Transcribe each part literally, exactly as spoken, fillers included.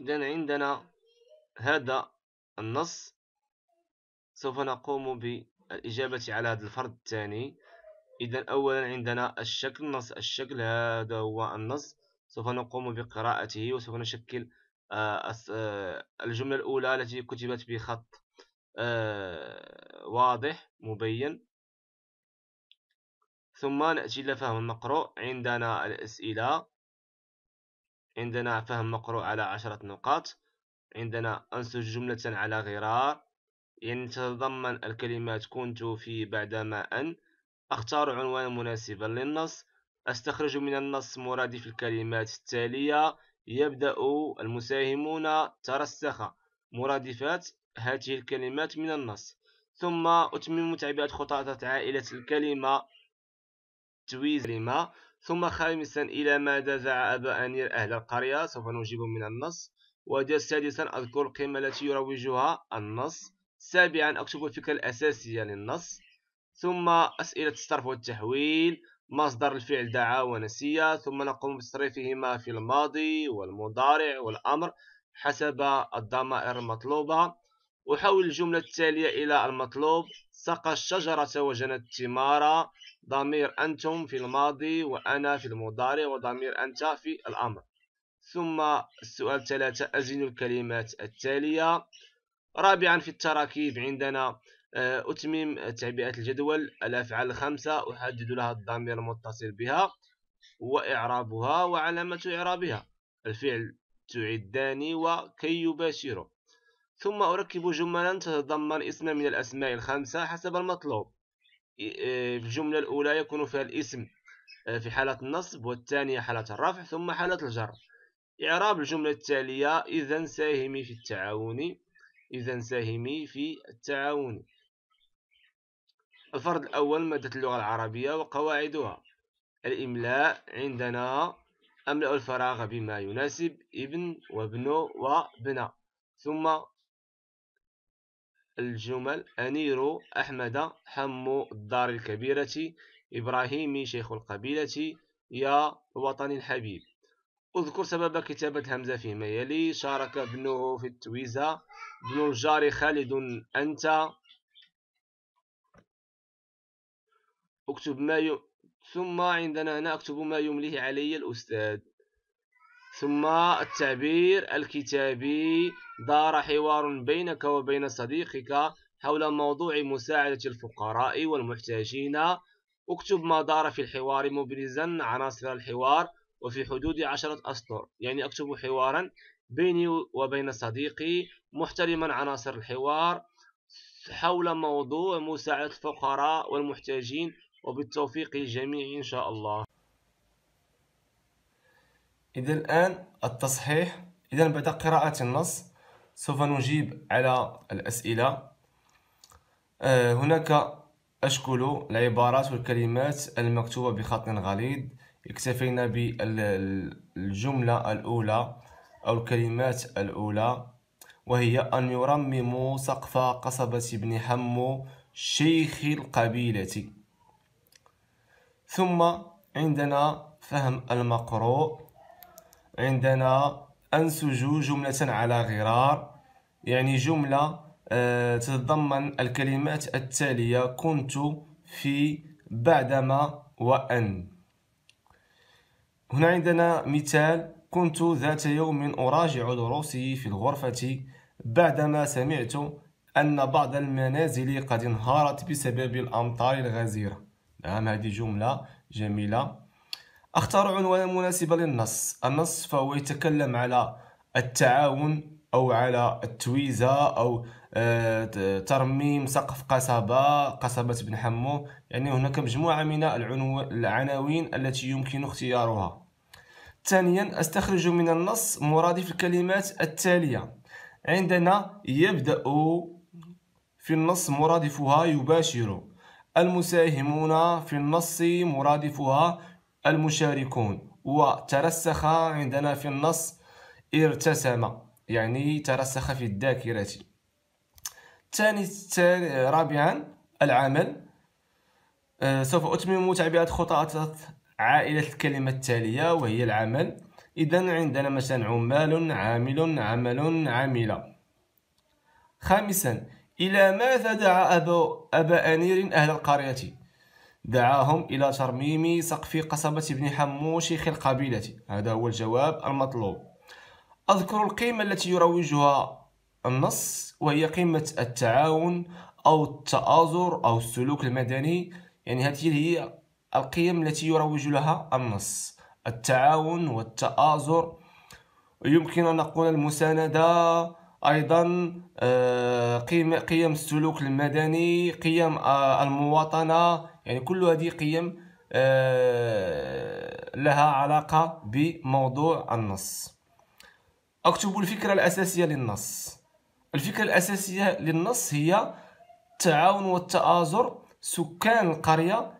إذن عندنا هذا النص. سوف نقوم بالإجابة على هذا الفرض الثاني. إذن أولا عندنا الشكل، نص الشكل هذا هو النص، سوف نقوم بقراءته وسوف نشكل الجملة الأولى التي كتبت بخط واضح مبين، ثم نأتي إلى فهم المقروء. عندنا الأسئلة، عندنا فهم مقروء على عشرة نقاط، عندنا أنسج جملة على غرار، يعني تتضمن الكلمات كنت في بعدما أن، أختار عنوانا مناسبا للنص، أستخرج من النص مرادف الكلمات التالية، يبدأ المساهمون ترسخ مرادفات هذه الكلمات من النص، ثم أتمم تعبئة خطاطة عائلة الكلمة تويز كلمة. ثم خامسا إلى ماذا دعا أبا أنير أهل القرية، سوف نجيب من النص. وسادسا أذكر القيمة التي يروجها النص. سابعا أكتب الفكرة الأساسية للنص. ثم أسئلة الصرف والتحويل، مصدر الفعل دعا ونسي، ثم نقوم بتصريفهما في الماضي والمضارع والأمر حسب الضمائر المطلوبة. أحول الجملة التالية إلى المطلوب، سقى الشجرة وجنت الثمار، ضمير أنتم في الماضي وأنا في المضارع وضمير أنت في الأمر. ثم السؤال ثلاثة أزن الكلمات التالية. رابعا في التراكيب عندنا أتمم تعبئة الجدول، الأفعال الخمسة أحدد لها الضمير المتصل بها وإعرابها وعلامة إعرابها، الفعل تعدان وكي يباشره. ثم أركب جملا تتضمن اسما من الأسماء الخمسة حسب المطلوب. الجملة الأولى يكون فيها الاسم في حالة النصب، والثانية حالة الرفع، ثم حالة الجر. إعراب الجملة التالية، إذا ساهمي في التعاون، إذا ساهمي في التعاون. الفرض الأول مادة اللغة العربية وقواعدها. الإملاء عندنا أملأ الفراغ بما يناسب ابن وابن وابن. ثم الجمل أنير أحمد، حم الدار الكبيرة، إبراهيم شيخ القبيلة، يا وطن الحبيب. أذكر سبب كتابة الهمزة فيما يلي، شارك ابنه في التويزة، ابن الجار خالد أنت، أكتب ما ي... ثم عندنا هنا أكتب ما يمليه علي الأستاذ. ثم التعبير الكتابي، دار حوار بينك وبين صديقك حول موضوع مساعدة الفقراء والمحتاجين، اكتب ما دار في الحوار مبرزا عناصر الحوار وفي حدود عشرة أسطر، يعني أكتب حوارا بيني وبين صديقي محترما عناصر الحوار حول موضوع مساعدة الفقراء والمحتاجين، وبالتوفيق للجميع إن شاء الله. إذا الآن التصحيح. إذا بعد قراءة النص سوف نجيب على الأسئلة. هناك أشكل العبارات والكلمات المكتوبة بخط غليظ، اكتفينا بالجملة الأولى أو الكلمات الأولى، وهي أن يرمم سقف قصبة ابن حمو شيخ القبيلة. ثم عندنا فهم المقروء، عندنا أنسج جملة على غرار، يعني جملة تتضمن الكلمات التالية كنت في بعدما وأن. هنا عندنا مثال، كنت ذات يوم أراجع دروسي في الغرفة بعدما سمعت أن بعض المنازل قد انهارت بسبب الأمطار الغزيرة. نعم هذه جملة جميلة. اختار عنوانا مناسبا للنص. النص فهو يتكلم على التعاون أو على التويزة أو ترميم سقف قصبة، قصبة بن حمو، يعني هناك مجموعة من العناوين التي يمكن اختيارها. ثانيا استخرج من النص مرادف الكلمات التالية. عندنا يبدأ في النص مرادفها يباشر، المساهمون في النص مرادفها المشاركون، وترسخ عندنا في النص ارتسم، يعني ترسخ في الذاكرة. ثاني رابعا العمل، سوف أتمم تعبئة خطاطة عائلة الكلمة التالية وهي العمل. إذن عندنا مثلا عمال، عامل، عمل، عاملة. خامسا، إلى ماذا دعا أبا, أبا أنير أهل القرية؟ دعاهم إلى ترميم سقف قصبة بن حموش القبيلة. هذا هو الجواب المطلوب. أذكر القيمة التي يروجها النص، وهي قيمة التعاون أو التآزر أو السلوك المدني. يعني هذه هي القيم التي يروج لها النص: التعاون والتآزر، ويمكن أن نقول المساندة أيضا، قيم قيم السلوك المدني، قيم المواطنة. يعني كل هذه قيم لها علاقة بموضوع النص. أكتب الفكرة الأساسية للنص. الفكرة الأساسية للنص هي التعاون والتآزر سكان القرية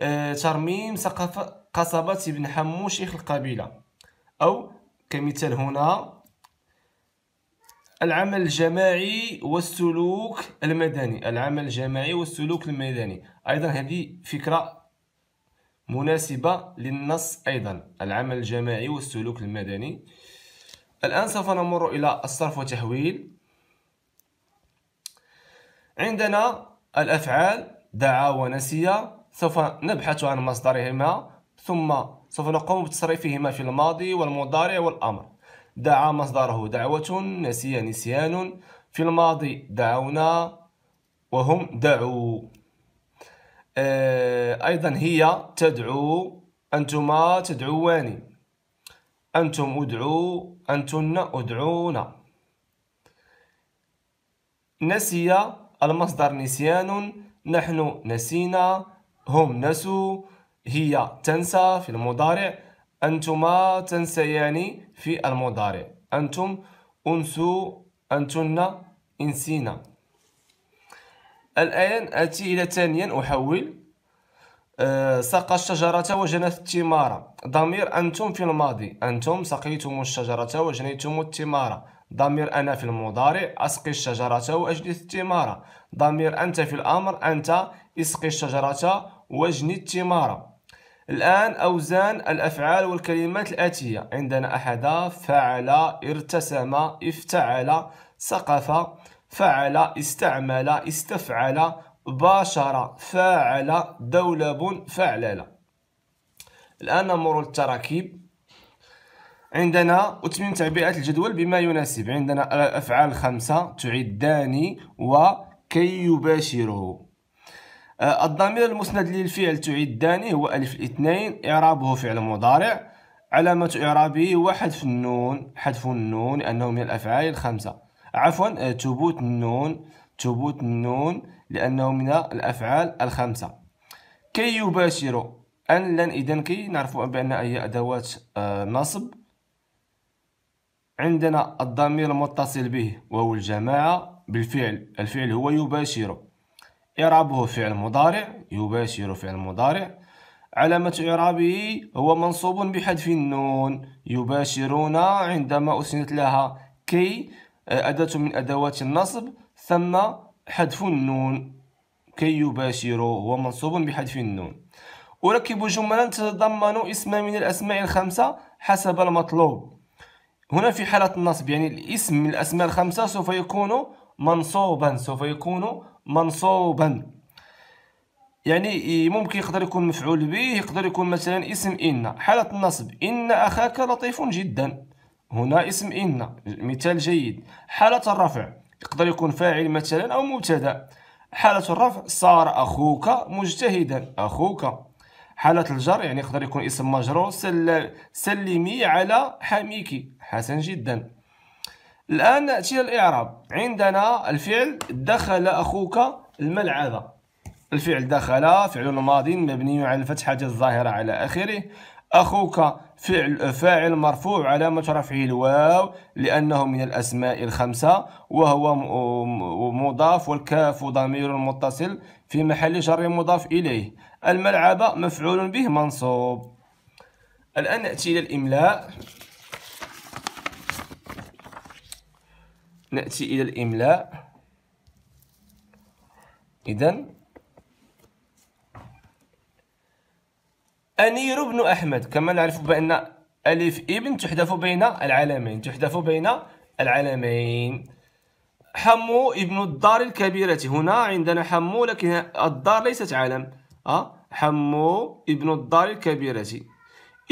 لترميم سقف قصبة بن حموش القبيلة، أو كمثال هنا العمل الجماعي والسلوك المدني. العمل الجماعي والسلوك المدني أيضا هذه فكرة مناسبة للنص. أيضا العمل الجماعي والسلوك المدني. الآن سوف نمر إلى الصرف وتحويل. عندنا الأفعال دعا ونسي، سوف نبحث عن مصدرهما ثم سوف نقوم بتصريفهما في الماضي والمضارع والأمر. دعا مصدره دعوة، نسي نسيان. في الماضي دعونا وهم دعوا. أيضا هي تدعو، أنتما تدعوان، أنتم ادعوا، أنتن ادعون. نسي المصدر نسيان، نحن نسينا، هم نسوا، هي تنسى في المضارع، أنتما تنسيان في المضارع، أنتم أنسوا، أنتن إنسينا. الآن أتي إلى ثانيا أحول. أه سقى الشجرة وجنت الثمار، ضمير أنتم في الماضي، أنتم سقيتم الشجرة وجنيتم الثمار. ضمير أنا في المضارع، أسقي الشجرة وأجني الثمار. ضمير أنت في الأمر، أنت اسقي الشجرة واجني الثمار. الآن أوزان الأفعال والكلمات الآتية. عندنا أحد، فعل، ارتسم، افتعل، سقف، فعل، استعمل، استفعل، باشر، فاعل، دولب، فعلل. الآن نمر للتراكيب. عندنا أتمم تعبئة الجدول بما يناسب. عندنا الأفعال الخمسة، تعدان وكي يباشره. الضمير المسند للفعل تعدان هو ألف الاثنين، إعرابه فعل مضارع، علامة إعرابه هو حذف النون، حذف النون لأنه من الأفعال الخمسة، عفوا ثبوت النون، ثبوت النون لأنه من الأفعال الخمسة. كي يباشر، أن لن إذن كي، نعرف بأن أي أدوات نصب. عندنا الضمير المتصل به وهو الجماعة بالفعل، الفعل هو يباشر، إعرابه فعل مضارع، يباشر فعل مضارع، علامة إعرابه هو منصوب بحذف النون، يباشرون عندما أسندت لها كي أداة من أدوات النصب ثم حذف النون، كي يباشروا هو منصوب بحذف النون. أركب جملا تتضمن اسما من الأسماء الخمسة حسب المطلوب. هنا في حالة النصب يعني الاسم من الأسماء الخمسة سوف يكون منصوبا، سوف يكون منصوبا. يعني ممكن يقدر يكون مفعول به، يقدر يكون مثلا اسم إن. حالة النصب، إن أخاك لطيف جدا، هنا اسم إن، مثال جيد. حالة الرفع، يقدر يكون فاعل مثلا أو مبتدأ. حالة الرفع، صار أخوك مجتهدا، أخوك. حالة الجر، يعني يقدر يكون اسم مجرور، سل... سلمي على حميك، حسن جدا. الآن نأتي الإعراب. عندنا الفعل دخل أخوك الملعبة. الفعل دخل فعل ماضي مبني على الفتحة الظاهرة على آخره. أخوك فعل فاعل مرفوع، علامة رفعه الواو لأنه من الأسماء الخمسة، وهو مضاف، والكاف ضمير متصل في محل جر مضاف إليه. الملعبة مفعول به منصوب. الآن نأتي إلى الإملاء. نأتي إلى الإملاء. إذن أنير بن أحمد، كما نعرف بأن ألف إبن تحذف بين العلمين، تحذف بين العلمين. حمو ابن الدار الكبيرة، هنا عندنا حمو لكن الدار ليست علم. أه حمو ابن الدار الكبيرة.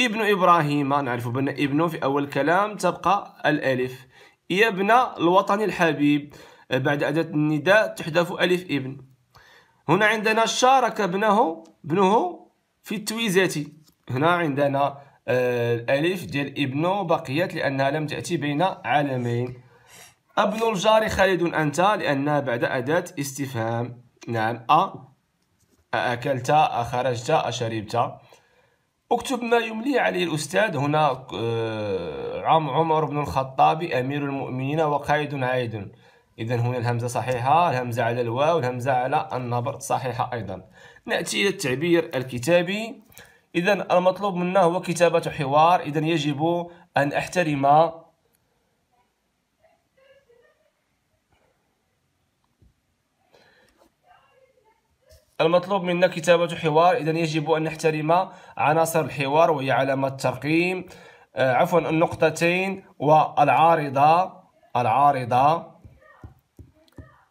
ابن إبراهيم، نعرف بأن ابن في أول كلام تبقى الألف. يا ابن الوطن الحبيب، بعد أداة النداء تحذف ألف ابن. هنا عندنا شارك ابنه، ابنه في التويزة، هنا عندنا الألف ديال ابنه بقيت لأنها لم تأتي بين علمين. ابن الجار خالد أنت، لأنها بعد أداة استفهام. نعم، أ أكلت، أخرجت، أشربت. اكتب ما يملي عليه الأستاذ، هنا عم عمر بن الخطاب أمير المؤمنين وقائد عايد. إذا هنا الهمزة صحيحة، الهمزة على الواو، الهمزة على النبر صحيحة أيضا. نأتي إلى التعبير الكتابي. إذا المطلوب منا هو كتابة حوار، إذا يجب أن أحترم المطلوب منا كتابة حوار، إذا يجب أن نحترم عناصر الحوار وهي علامة الترقيم، عفوا النقطتين والعارضة، العارضة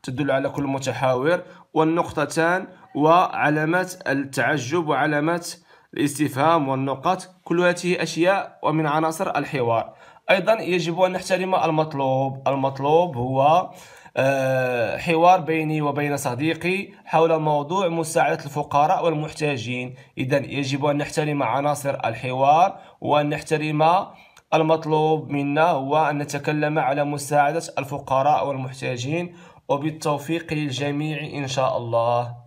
تدل على كل متحاور، والنقطتان وعلامة التعجب وعلامة الاستفهام والنقط، كل هذه أشياء ومن عناصر الحوار. أيضا يجب أن نحترم المطلوب، المطلوب هو حوار بيني وبين صديقي حول موضوع مساعدة الفقراء والمحتاجين. إذا يجب أن نحترم عناصر الحوار وأن نحترم المطلوب منا هو أن نتكلم على مساعدة الفقراء والمحتاجين. وبالتوفيق للجميع إن شاء الله.